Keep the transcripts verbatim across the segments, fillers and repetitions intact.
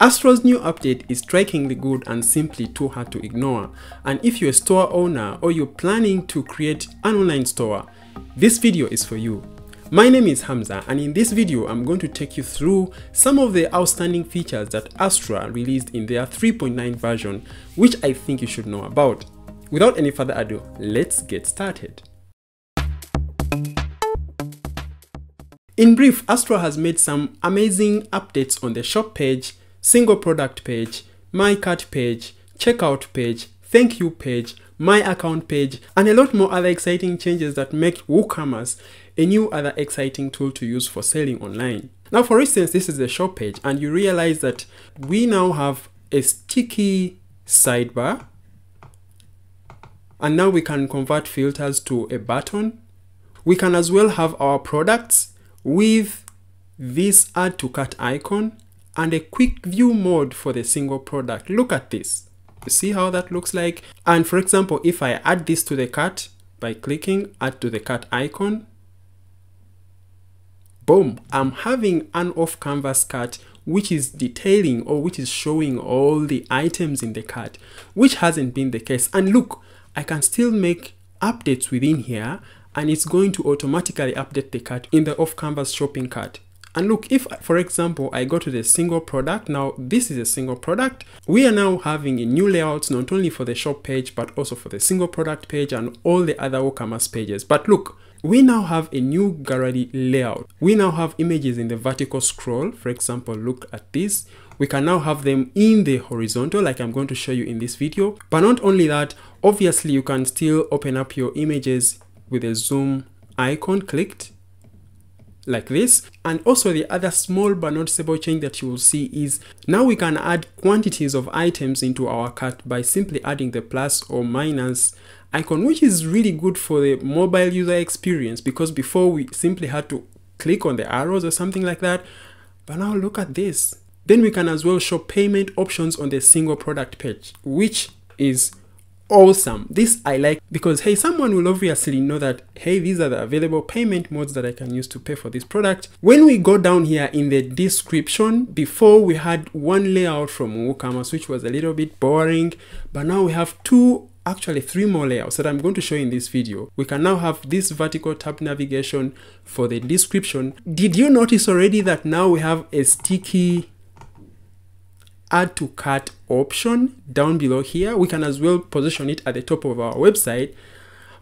Astra's new update is strikingly good and simply too hard to ignore. And if you're a store owner or you're planning to create an online store, this video is for you. My name is Hamza, and in this video I'm going to take you through some of the outstanding features that Astra released in their three point nine version, which I think you should know about. Without any further ado, let's get started. In brief, Astra has made some amazing updates on the shop page, single product page, my cart page, checkout page, thank you page, my account page, and a lot more other exciting changes that make WooCommerce a new other exciting tool to use for selling online. Now, for instance, this is the shop page, and you realize that we now have a sticky sidebar, and now we can convert filters to a button. We can as well have our products with this add to cart icon and a quick view mode for the single product. Look at this. You see how that looks like? And for example, if I add this to the cart by clicking add to the cart icon, boom, I'm having an off canvas cart which is detailing or which is showing all the items in the cart, which hasn't been the case. And look, I can still make updates within here, and it's going to automatically update the cart in the off canvas shopping cart. And look, if for example I go to the single product, now this is a single product, we are now having a new layout not only for the shop page but also for the single product page and all the other WooCommerce pages. But look, we now have a new gallery layout. We now have images in the vertical scroll. For example, look at this. We can now have them in the horizontal, like I'm going to show you in this video. But not only that, obviously you can still open up your images with a zoom icon clicked, like this. And also the other small but noticeable change that you will see is now we can add quantities of items into our cart by simply adding the plus or minus icon, which is really good for the mobile user experience, because before we simply had to click on the arrows or something like that. But now look at this. Then we can as well show payment options on the single product page, which is awesome. This I like, because hey, someone will obviously know that hey, these are the available payment modes that I can use to pay for this product. When we go down here in the description, before we had one layout from WooCommerce which was a little bit boring, but now we have two, actually three more layouts that I'm going to show in this video. We can now have this vertical tab navigation for the description. Did you notice already that now we have a sticky add to cart option down below here? We can as well position it at the top of our website.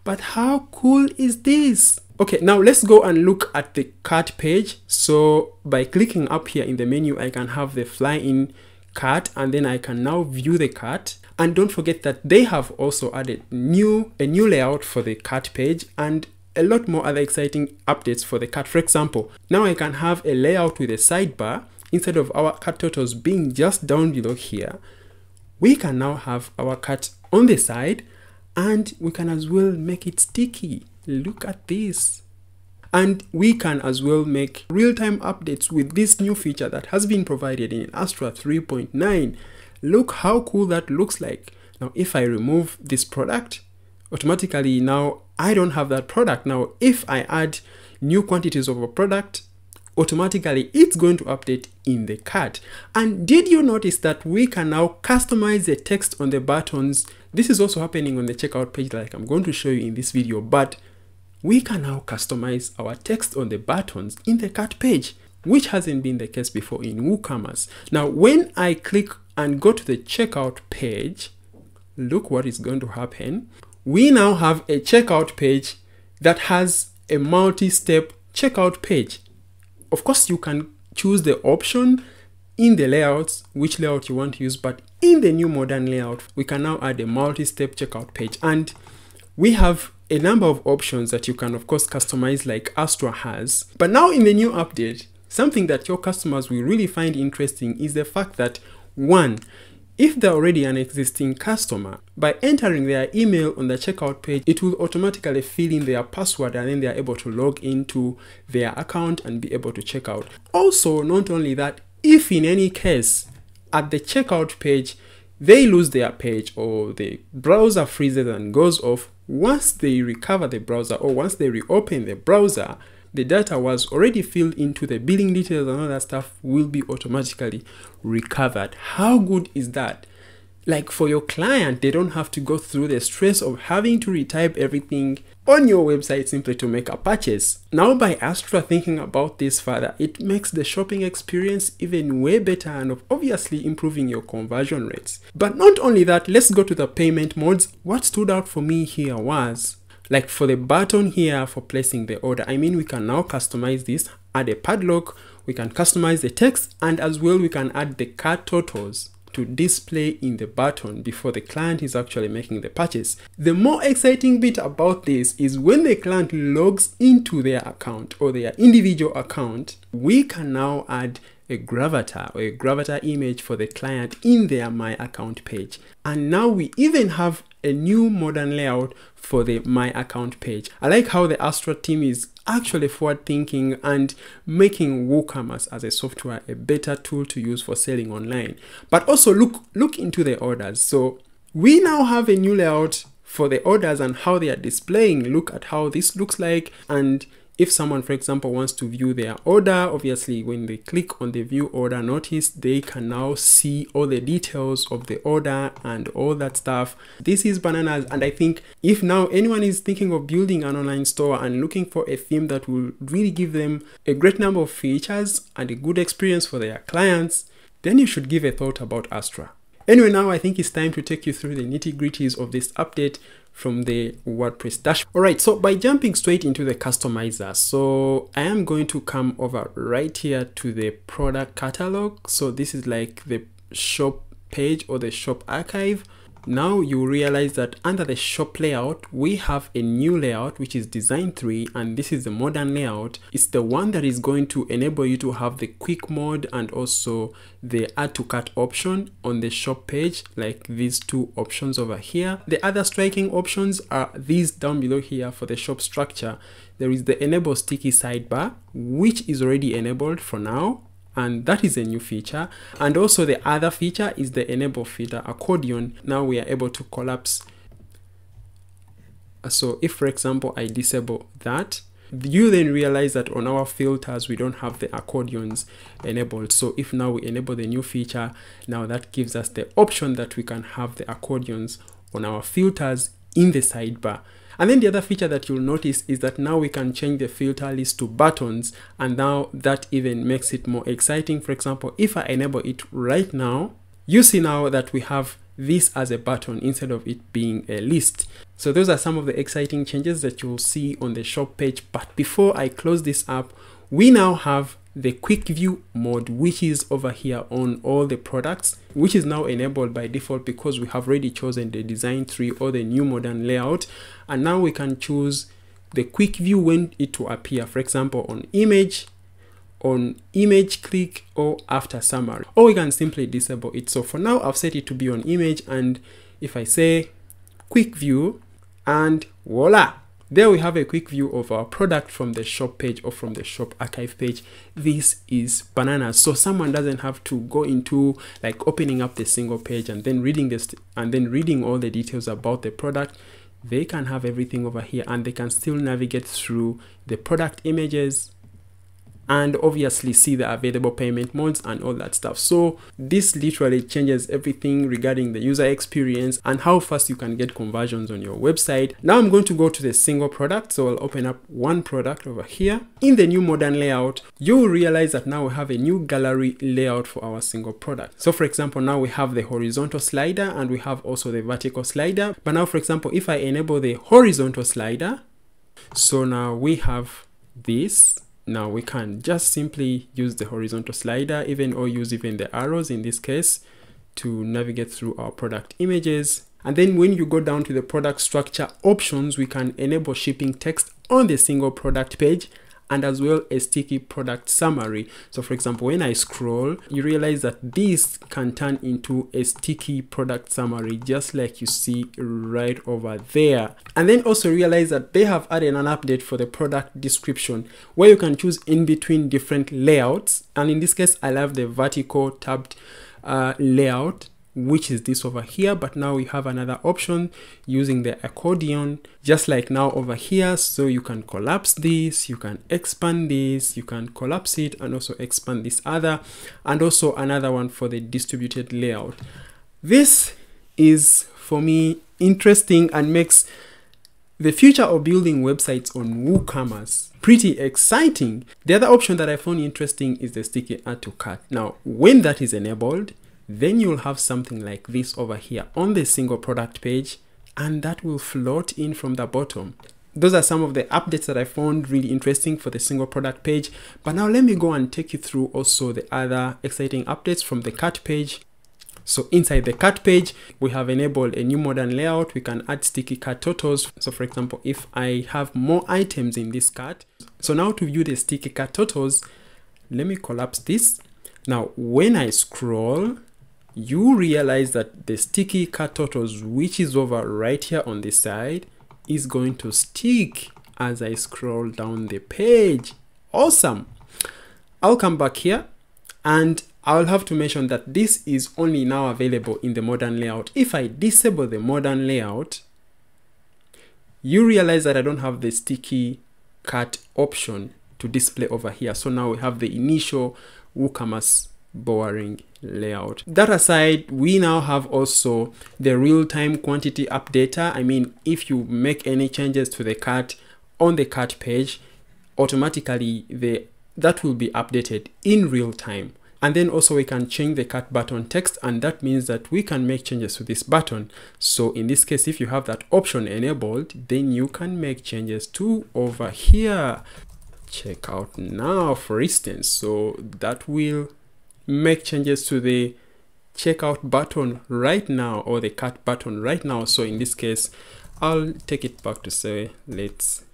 But how cool is this? Okay, now let's go and look at the cart page. So by clicking up here in the menu, I can have the fly in cart, and then I can now view the cart. And don't forget that they have also added new a new layout for the cart page and a lot more other exciting updates for the cart. For example, now I can have a layout with a sidebar. Instead of our cart totals being just down below here, we can now have our cart on the side, and we can as well make it sticky. Look at this. And we can as well make real-time updates with this new feature that has been provided in Astra three point nine. Look how cool that looks like. Now, if I remove this product, automatically now I don't have that product. Now, if I add new quantities of a product, automatically it's going to update in the cart. And did you notice that we can now customize the text on the buttons? This is also happening on the checkout page, like I'm going to show you in this video, but we can now customize our text on the buttons in the cart page, which hasn't been the case before in WooCommerce. Now, when I click and go to the checkout page, look what is going to happen. We now have a checkout page that has a multi-step checkout page. Of course, you can choose the option in the layouts, which layout you want to use, but in the new modern layout, we can now add a multi-step checkout page. And we have a number of options that you can, of course, customize like Astra has. But now in the new update, something that your customers will really find interesting is the fact that, one, if they're already an existing customer, by entering their email on the checkout page, it will automatically fill in their password, and then they are able to log into their account and be able to check out. Also, not only that, if in any case at the checkout page they lose their page or the browser freezes and goes off, once they recover the browser or once they reopen the browser, the data was already filled into the billing details and all that stuff will be automatically recovered. How good is that? Like for your client, they don't have to go through the stress of having to retype everything on your website simply to make a purchase. Now by Astra thinking about this further, it makes the shopping experience even way better and obviously improving your conversion rates. But not only that, let's go to the payment modes. What stood out for me here was, like for the button here for placing the order, I mean, we can now customize this, add a padlock, we can customize the text, and as well we can add the cart totals to display in the button before the client is actually making the purchase. The more exciting bit about this is when the client logs into their account or their individual account, we can now add a Gravatar or a Gravatar image for the client in their My Account page. And now we even have a new modern layout for the My Account page. I like how the Astra team is actually forward thinking and making WooCommerce as a software a better tool to use for selling online. But also look look into the orders. So we now have a new layout for the orders and how they are displaying. Look at how this looks like, and if someone, for example, wants to view their order, obviously when they click on the view order notice, they can now see all the details of the order and all that stuff. This is bananas. And I think if now anyone is thinking of building an online store and looking for a theme that will really give them a great number of features and a good experience for their clients, then you should give a thought about Astra. Anyway, now I think it's time to take you through the nitty-gritties of this update from the WordPress dashboard. All right, so by jumping straight into the customizer, so I am going to come over right here to the product catalog. So this is like the shop page or the shop archive. Now you realize that under the shop layout, we have a new layout, which is design three, and this is the modern layout. It's the one that is going to enable you to have the quick mode and also the add to cart option on the shop page, like these two options over here. The other striking options are these down below here for the shop structure. There is the enable sticky sidebar, which is already enabled for now, and that is a new feature. And also the other feature is the enable feature accordion. Now we are able to collapse. So if, for example, I disable that, you then realize that on our filters, we don't have the accordions enabled. So if now we enable the new feature, now that gives us the option that we can have the accordions on our filters in the sidebar. And then the other feature that you'll notice is that now we can change the filter list to buttons, and now that even makes it more exciting. For example, if I enable it right now, you see now that we have this as a button instead of it being a list. So those are some of the exciting changes that you'll see on the shop page. But before I close this up, we now have the quick view mode, which is over here on all the products, which is now enabled by default because we have already chosen the design three or the new modern layout. And now we can choose the quick view when it will appear, for example, on image, on image click, or after summary, or we can simply disable it. So for now, I've set it to be on image. And if I say quick view, and voila, there we have a quick view of our product from the shop page or from the shop archive page. This is bananas. So someone doesn't have to go into like opening up the single page and then reading this and then reading all the details about the product. They can have everything over here and they can still navigate through the product images and obviously see the available payment modes and all that stuff. So this literally changes everything regarding the user experience and how fast you can get conversions on your website. Now I'm going to go to the single product. So I'll open up one product over here. In the new modern layout, you will realize that now we have a new gallery layout for our single product. So for example, now we have the horizontal slider and we have also the vertical slider. But now, for example, if I enable the horizontal slider, so now we have this. Now we can just simply use the horizontal slider even or use even the arrows in this case to navigate through our product images. And then when you go down to the product structure options, we can enable shipping text on the single product page and as well a sticky product summary. So for example, when I scroll, you realize that this can turn into a sticky product summary, just like you see right over there. And then also realize that they have added an update for the product description where you can choose in between different layouts. And in this case, I love the vertical tabbed uh, layout, which is this over here. But now you have another option using the accordion, just like now over here. So you can collapse this, you can expand this, you can collapse it, and also expand this other, and also another one for the distributed layout. This is for me interesting and makes the future of building websites on WooCommerce pretty exciting. The other option that I found interesting is the sticky add to cart. Now, when that is enabled, then you'll have something like this over here on the single product page, and that will float in from the bottom. Those are some of the updates that I found really interesting for the single product page. But now let me go and take you through also the other exciting updates from the cart page. So inside the cart page, we have enabled a new modern layout. We can add sticky cart totals. So for example, if I have more items in this cart, so now to view the sticky cart totals, let me collapse this. Now, when I scroll, you realize that the sticky cart totals, which is over right here on this side, is going to stick as I scroll down the page. Awesome. I'll come back here, and I'll have to mention that this is only now available in the modern layout. If I disable the modern layout, you realize that I don't have the sticky cart option to display over here. So now we have the initial WooCommerce boring layout. That aside, we now have also the real-time quantity updater. I mean, if you make any changes to the cart on the cart page, automatically the, that will be updated in real time. And then also we can change the cart button text, and that means that we can make changes to this button. So in this case, if you have that option enabled, then you can make changes to over here. Check out now, for instance. So that will make changes to the checkout button right now, or the cart button right now. So in this case, I'll take it back to say, let's,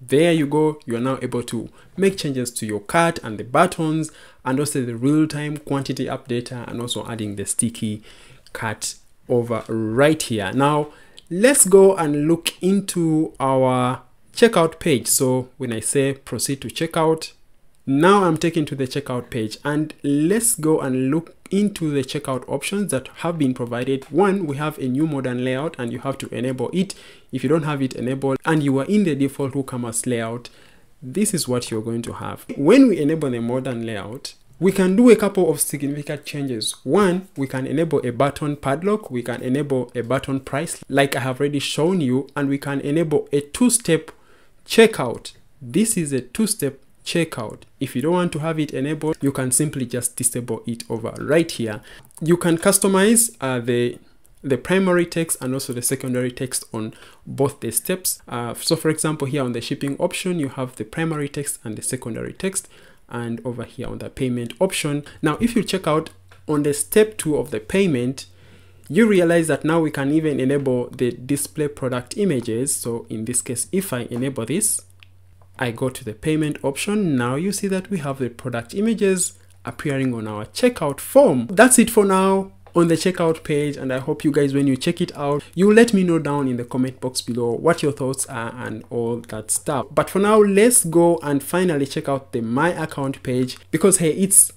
there you go. You are now able to make changes to your cart and the buttons, and also the real-time quantity updater, and also adding the sticky cart over right here. Now let's go and look into our checkout page. So when I say proceed to checkout, now I'm taken to the checkout page, and let's go and look into the checkout options that have been provided. One, we have a new modern layout, and you have to enable it. If you don't have it enabled and you are in the default WooCommerce layout, this is what you're going to have. When we enable the modern layout, we can do a couple of significant changes. One, we can enable a button padlock, we can enable a button price like I have already shown you, and we can enable a two-step checkout. This is a two-step checkout. If you don't want to have it enabled, you can simply just disable it over right here. You can customize uh, the the primary text and also the secondary text on both the steps. Uh, so for example, here on the shipping option, you have the primary text and the secondary text, and over here on the payment option. Now, if you check out on the step two of the payment, you realize that now we can even enable the display product images. So in this case, if I enable this, I go to the payment option. Now you see that we have the product images appearing on our checkout form. That's it for now on the checkout page, and I hope you guys, when you check it out, you let me know down in the comment box below what your thoughts are and all that stuff. But for now, let's go and finally check out the My Account page, because hey, it's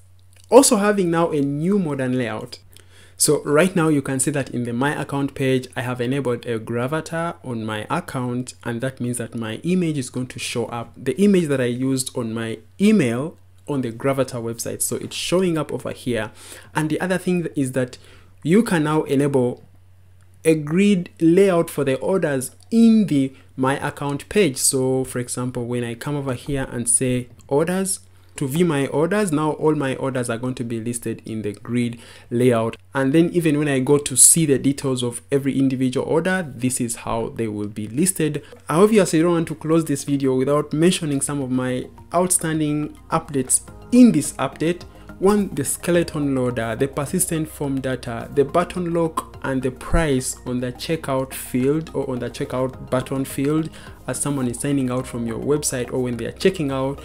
also having now a new modern layout. So right now you can see that in the My Account page, I have enabled a Gravatar on my account, and that means that my image is going to show up, the image that I used on my email on the Gravatar website. So it's showing up over here. And the other thing is that you can now enable a grid layout for the orders in the My Account page. So for example, when I come over here and say orders, to view my orders, now all my orders are going to be listed in the grid layout. And then even when I go to see the details of every individual order, this is how they will be listed. I obviously don't want to close this video without mentioning some of my outstanding updates in this update. One, the skeleton loader, the persistent form data, the button lock, and the price on the checkout field, or on the checkout button field as someone is signing out from your website or when they are checking out.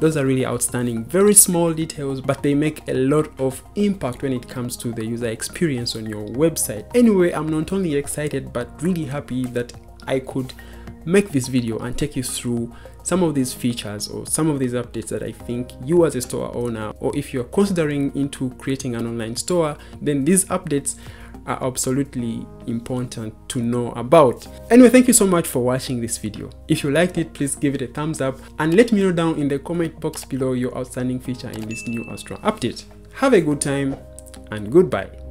Those are really outstanding, very small details, but they make a lot of impact when it comes to the user experience on your website. Anyway, I'm not only excited but really happy that I could make this video and take you through some of these features or some of these updates that I think you as a store owner, or if you're considering into creating an online store, then these updates are absolutely important to know about. Anyway, thank you so much for watching this video. If you liked it, please give it a thumbs up and let me know down in the comment box below your outstanding feature in this new Astra update. Have a good time and goodbye.